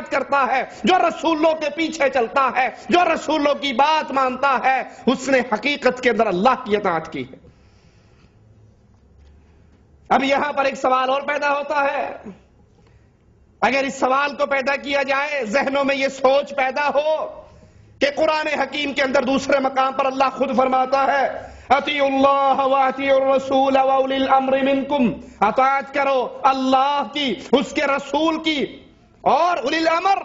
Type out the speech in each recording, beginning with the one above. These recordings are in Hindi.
करता है, जो रसूलों के पीछे चलता है, जो रसूलों की बात मानता है, उसने हकीकत के अंदर अल्लाह की इताअत की है। अब यहां पर एक सवाल और पैदा होता है, अगर इस सवाल को पैदा किया जाए, जहनों में यह सोच पैदा हो कि कुरान हकीम के अंदर दूसरे मकाम पर अल्लाह खुद फरमाता है, अतीउल्लाह व अतीउर रसूल व उलिल अम्र मिनकुम, अताअत करो अल्लाह की, उसके रसूल की और उलिल अमर,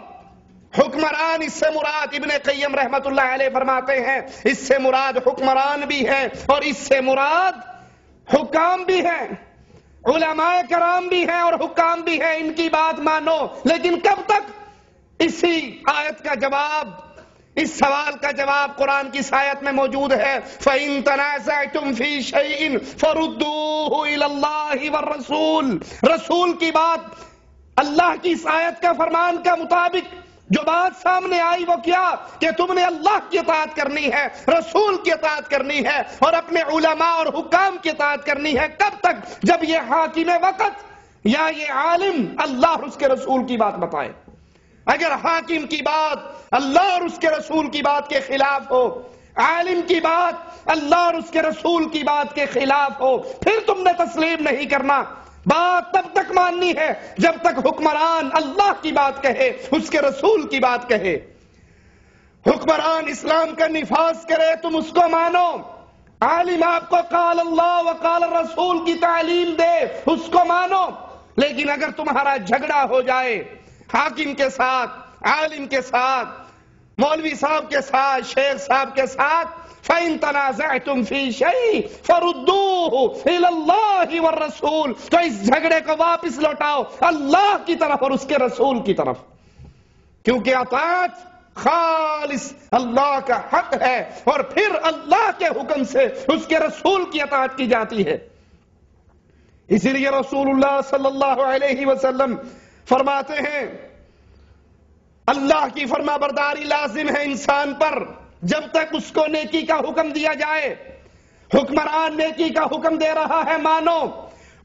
हुक्मरान, इससे मुराद इब्ने क़य्यम रहमतुल्लाह अलैह फरमाते हैं इससे मुराद हुक्मरान भी है और इससे मुराद हुकाम भी है, उलमाए कराम भी है और हुकाम भी है, इनकी बात मानो। लेकिन कब तक? इसी आयत का जवाब, इस सवाल का जवाब कुरान की आयत में मौजूद है। फ़इन तनाज़अतुम फ़ी शैइन फ़रुद्दूहु इलल्लाहि वर्रसूल, रसूल की बात, अल्लाह की इस आयत का फरमान का मुताबिक जो बात सामने आई वो क्या कि तुमने अल्लाह की इताअत करनी है, रसूल की इताअत करनी है और अपने उलमा और हुकाम की इताअत करनी है। कब तक? जब ये हाकिम वक्त या ये आलिम अल्लाह और उसके रसूल की बात बताए। अगर हाकिम की बात अल्लाह और उसके रसूल की बात के खिलाफ हो, आलिम की बात अल्लाह और उसके रसूल की बात के खिलाफ हो, फिर तुमने तस्लीम नहीं करना। बात तब तक माननी है जब तक हुक्मरान अल्लाह की बात कहे, उसके रसूल की बात कहे। हुक्मरान इस्लाम का निफाज करे, तुम उसको मानो। आलिम आपको काल अल्लाह व काल रसूल की तालीम दे, उसको मानो। लेकिन अगर तुम्हारा झगड़ा हो जाए हाकिम के साथ, आलिम के साथ, मौलवी साहब के साथ, शेख साहब के साथ, फ़इन तनाज़अतुम फ़ी शैइन फ़रुद्दूहु इलल्लाहि वर्रसूल, तो इस झगड़े को वापस लौटाओ अल्लाह की तरफ और उसके रसूल की तरफ, क्योंकि अताअत खालिस अल्लाह का हक है और फिर अल्लाह के हुक्म से उसके रसूल की अताअत की जाती है। इसीलिए रसूलुल्लाह सल्लल्लाहु अलैहि वसल्लम फरमाते हैं अल्लाह की फरमाबरदारी लाजिम है इंसान पर जब तक उसको नेकी का हुक्म दिया जाए। हुक्मरान नेकी का हुक्म दे रहा है, मानो।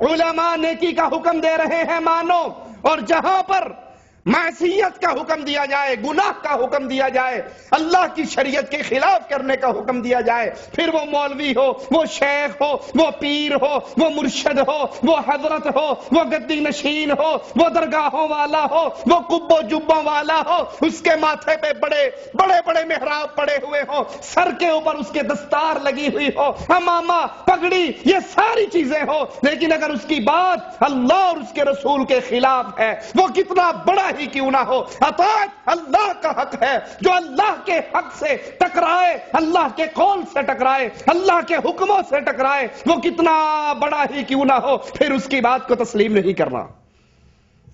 उलमा नेकी का हुक्म दे रहे हैं, मानो। और जहां पर मासियत का हुक्म दिया जाए, गुनाह का हुक्म दिया जाए, अल्लाह की शरीयत के खिलाफ करने का हुक्म दिया जाए, फिर वो मौलवी हो, वो शेख हो, वो पीर हो, वो मुर्शद हो, वो हजरत हो, वो गद्दी नशीन हो, वो दरगाहों वाला हो, वो कुब्बो जुब्बों वाला हो, उसके माथे पे बड़े बड़े बड़े मेहराब पड़े हुए हो, सर के ऊपर उसके दस्तार लगी हुई हो, हमामा, पगड़ी, ये सारी चीजें हो, लेकिन अगर उसकी बात अल्लाह और उसके रसूल के खिलाफ है, वो कितना बड़ा ही क्यों ना हो, अताअत अल्लाह का हक है। जो अल्लाह के हक से टकराए, अल्लाह के कौल से टकराए, अल्लाह के हुक्मों से टकराए, वो कितना बड़ा ही क्यों ना हो, फिर उसकी बात को तस्लीम नहीं करना।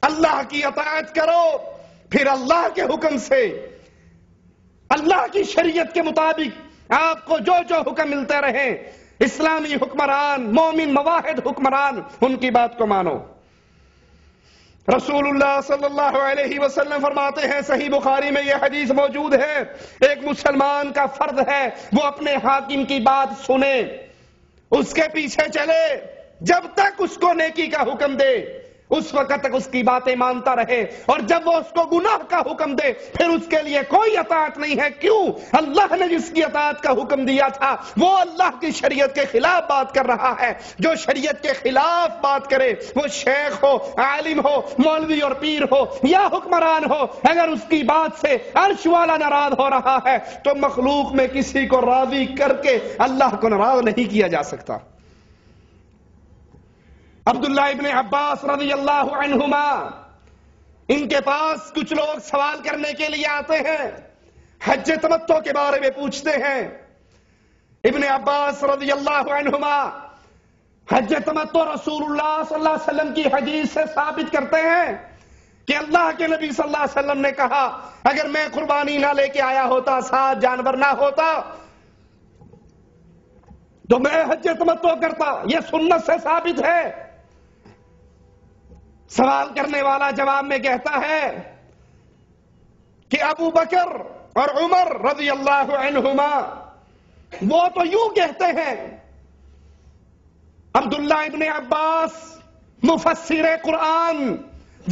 अल्लाह की अताअत करो, फिर अल्लाह के हुक्म से, अल्लाह की शरीयत के मुताबिक आपको जो जो हुक्म मिलते रहे, इस्लामी हुक्मरान, मोमिन मवाहिद हुक्मरान, उनकी बात को मानो। रसूलुल्लाह सल्लल्लाहु अलैहि वसल्लम फरमाते हैं, सही बुखारी में यह हदीस मौजूद है, एक मुसलमान का फर्ज है वो अपने हाकिम की बात सुने, उसके पीछे चले, जब तक उसको नेकी का हुक्म दे उस वक्त तक उसकी बातें मानता रहे, और जब वो उसको गुनाह का हुक्म दे फिर उसके लिए कोई अताअत नहीं है। क्यों? अल्लाह ने जिसकी अताअत का हुक्म दिया था वो अल्लाह की शरीयत के खिलाफ बात कर रहा है। जो शरीयत के खिलाफ बात करे, वो शेख हो, आलिम हो, मौलवी और पीर हो या हुक्मरान हो, अगर उसकी बात से अर्श वाला नाराज हो रहा है तो मखलूक में किसी को राजी करके अल्लाह को नाराज नहीं किया जा सकता। अब्दुल्लाह इब्ने अब्बास रज़ियल्लाहु अन्हुमा, इनके पास कुछ लोग सवाल करने के लिए आते हैं, हज्ज तमत्तो के बारे में पूछते हैं। इब्ने अब्बास रज़ियल्लाहु अन्हुमा हज्ज तमत्तो रसूलुल्लाह सल्लल्लाहु अलैहि वसल्लम की हदीस से साबित करते हैं कि अल्लाह के नबी सल्लल्लाहु अलैहि वसल्लम ने कहा, अगर मैं कुर्बानी ना लेके आया होता, साथ जानवर ना होता, तो मैं हज्ज तमत्तो करता। यह सुन्नत से साबित है। सवाल करने वाला जवाब में कहता है कि अबू बकर और उमर रज़ियल्लाहु अन्हुमा वो तो यूं कहते हैं, अब्दुल्लाह इब्ने अब्बास मुफस्सिर कुरान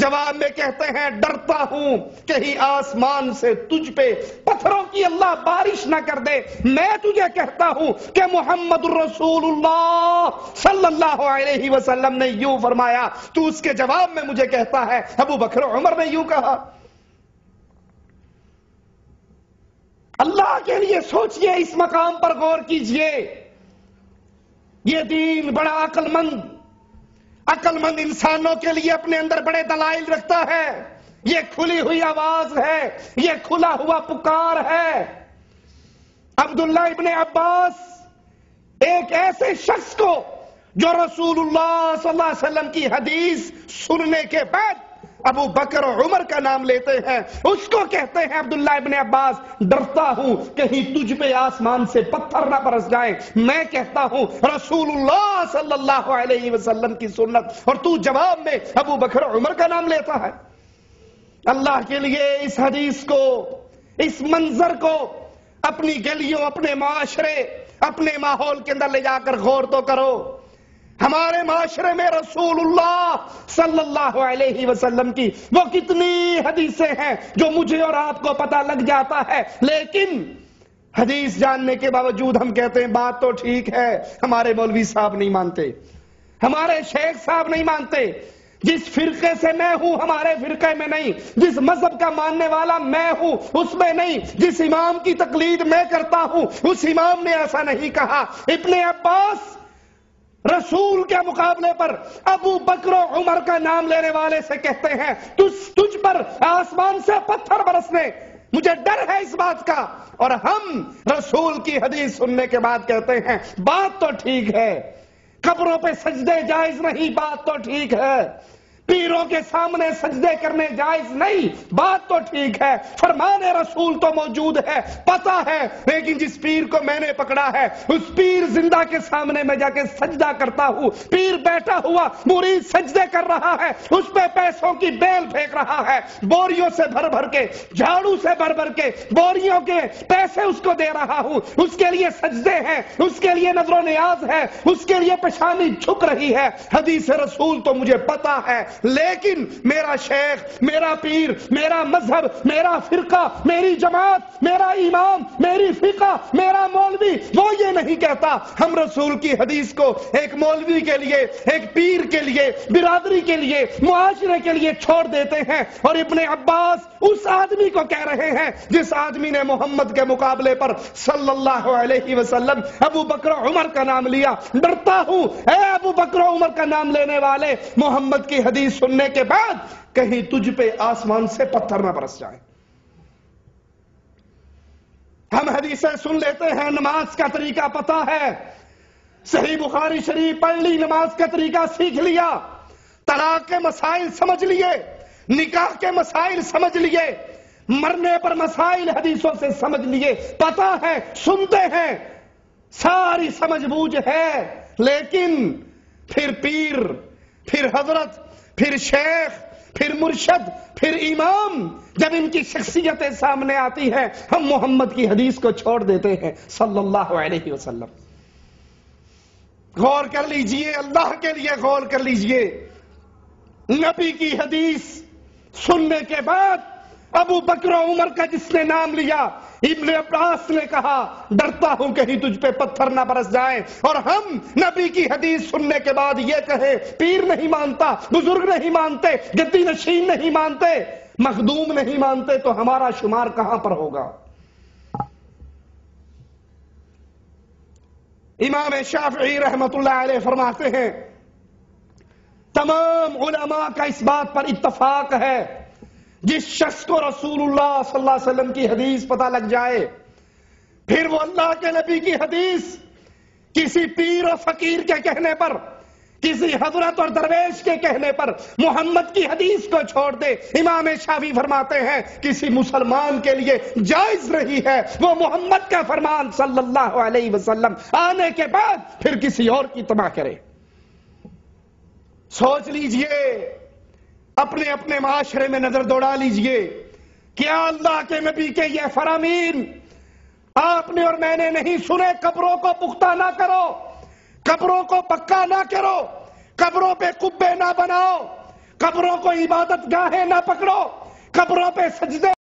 जवाब में कहते हैं डरता हूं कहीं आसमान से तुझ पे पत्थरों की अल्लाह बारिश ना कर दे। मैं तुझे कहता हूं कि मोहम्मद रसूलुल्लाह सल्लल्लाहु अलैहि वसल्लम ने यूं फरमाया, तू उसके जवाब में मुझे कहता है अबू बकर उमर ने यूं कहा। अल्लाह के लिए सोचिए, इस मकाम पर गौर कीजिए। यह दीन बड़ा अक्लमंद इंसानों के लिए अपने अंदर बड़े दलाइल रखता है। यह खुली हुई आवाज है, यह खुला हुआ पुकार है। अब्दुल्ला इब्ने अब्बास एक ऐसे शख्स को जो रसूलुल्लाह सल्लल्लाहु अलैहि वसल्लम की हदीस सुनने के बाद अबू बकर और उमर का नाम लेते हैं, उसको कहते हैं अब्दुल्ला इब्ने अब्बास डरता हूं कहीं तुझ पे आसमान से पत्थर ना बरस जाए। मैं कहता हूं रसूलुल्लाह सल्लल्लाहु अलैहि वसल्लम की सुन्नत, और तू जवाब में अबू बकर और उमर का नाम लेता है। अल्लाह के लिए इस हदीस को, इस मंजर को अपनी गलियों, अपने माशरे, अपने माहौल के अंदर ले जाकर गौर तो करो। हमारे माशरे में रसूलुल्लाह सल्लल्लाहु अलैहि वसल्लम की वो कितनी हदीसें हैं जो मुझे और आपको पता लग जाता है, लेकिन हदीस जानने के बावजूद हम कहते हैं बात तो ठीक है, हमारे मौलवी साहब नहीं मानते, हमारे शेख साहब नहीं मानते, जिस फिरके से मैं हूं हमारे फिरके में नहीं, जिस मजहब का मानने वाला मैं हूं उसमें नहीं, जिस इमाम की तकलीद मैं करता हूं उस इमाम ने ऐसा नहीं कहा। इब्ने अब्बास रसूल के मुकाबले पर अबू बकर उमर का नाम लेने वाले से कहते हैं तुझ पर आसमान से पत्थर बरसने, मुझे डर है इस बात का। और हम रसूल की हदीस सुनने के बाद कहते हैं बात तो ठीक है, कब्रों पे सजदे जायज नहीं, बात तो ठीक है, पीरों के सामने सजदे करने जायज नहीं, बात तो ठीक है, फरमाने रसूल तो मौजूद है, पता है, लेकिन जिस पीर को मैंने पकड़ा है उस पीर जिंदा के सामने मैं जाके सजदा करता हूं, पीर बैठा हुआ मुरीद सजदे कर रहा है, उस पे पैसों की बेल फेंक रहा है, बोरियों से भर भर के, झाड़ू से भर भर के बोरियों के पैसे उसको दे रहा हूं, उसके लिए सजदे हैं, उसके लिए नजरो नियाज है, उसके लिए पेशानी झुक रही है। हदीस रसूल तो मुझे पता है, लेकिन मेरा शेख, मेरा पीर, मेरा मजहब, मेरा फिरका, मेरी जमात, मेरा इमाम, मेरी फिका, मेरा मौलवी वो ये नहीं कहता। हम रसूल की हदीस को एक मौलवी के लिए, एक पीर के लिए, बिरादरी के लिए, मुआशरे के लिए छोड़ देते हैं। और इब्ने अब्बास उस आदमी को कह रहे हैं जिस आदमी ने मोहम्मद के मुकाबले पर सल्लल्लाहु अलैहि वसल्लम अबू बकर उमर का नाम लिया। डरता हूं ए अबू बकर उमर का नाम लेने वाले, मोहम्मद की हदीस सुनने के बाद कहीं तुझ पे आसमान से पत्थर ना बरस जाए। हम हदीसें सुन लेते हैं, नमाज का तरीका पता है, सही बुखारी शरीफ पढ़ ली, नमाज का तरीका सीख लिया, तलाक के मसाइल समझ लिए, निकाह के मसाइल समझ लिए, मरने पर मसाइल हदीसों से समझ लिए, पता है, सुनते हैं, सारी समझ बूझ है, लेकिन फिर पीर, फिर हजरत, फिर शेख, फिर मुर्शद, फिर इमाम, जब इनकी शख्सियतें सामने आती हैं हम मोहम्मद की हदीस को छोड़ देते हैं सल्लल्लाहु अलैहि वसल्लम। गौर कर लीजिए, अल्लाह के लिए गौर कर लीजिए। नबी की हदीस सुनने के बाद अबू बकर उमर का जिसने नाम लिया, इब्ने अब्बास ने कहा डरता हूं कहीं तुझ पे पत्थर ना बरस जाए। और हम नबी की हदीस सुनने के बाद ये कहे पीर नहीं मानता, बुजुर्ग नहीं मानते, गद्दी नशीन नहीं मानते, मखदूम नहीं मानते, तो हमारा शुमार कहां पर होगा। इमाम शाफी रहमतुल्लाह अलैह फरमाते हैं तमाम उलमा का इस बात पर इत्तफाक है जिस शख्स को रसूलुल्लाह सल्लल्लाहु अलैहि वसल्लम की हदीस पता लग जाए, फिर वो अल्लाह के नबी की हदीस किसी पीर और फकीर के कहने पर, किसी हजरत और दरवेश के कहने पर मोहम्मद की हदीस को छोड़ दे। इमाम शाफी फरमाते हैं किसी मुसलमान के लिए जायज नहीं है वो मोहम्मद का फरमान सल्लल्लाहु अलैहि वसल्लम आने के बाद फिर किसी और की तमा करे। सोच लीजिए, अपने अपने माशरे में नजर दौड़ा लीजिए, क्या अल्लाह के नबी के ये फरामीन आपने और मैंने नहीं सुने। कब्रों को पुख्ता ना करो, कब्रों को पक्का ना करो, कब्रों पे कुब्बे ना बनाओ, कब्रों को इबादत गाहें ना पकड़ो, कब्रों पे सजदे